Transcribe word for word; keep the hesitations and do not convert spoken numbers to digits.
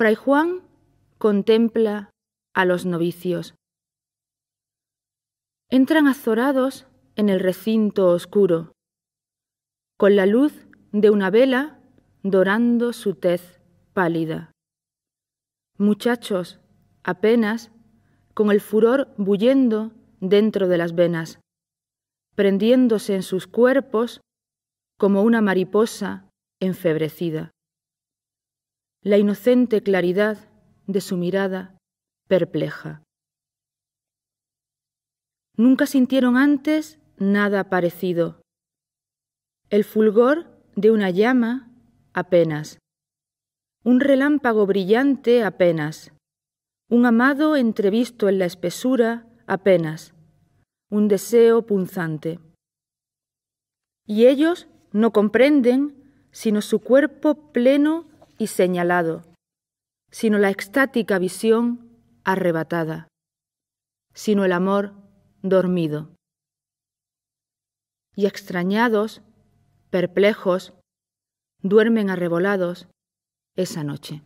Fray Juan contempla a los novicios. Entran azorados en el recinto oscuro, con la luz de una vela dorando su tez pálida. Muchachos, apenas, con el furor bullendo dentro de las venas, prendiéndose en sus cuerpos como una mariposa enfebrecida. La inocente claridad de su mirada perpleja. Nunca sintieron antes nada parecido. El fulgor de una llama apenas, un relámpago brillante apenas, un amado entrevisto en la espesura apenas, un deseo punzante. Y ellos no comprenden sino su cuerpo pleno y señalado, sino la extática visión arrebatada, sino el amor dormido. Y extrañados, perplejos, duermen arrebolados esa noche.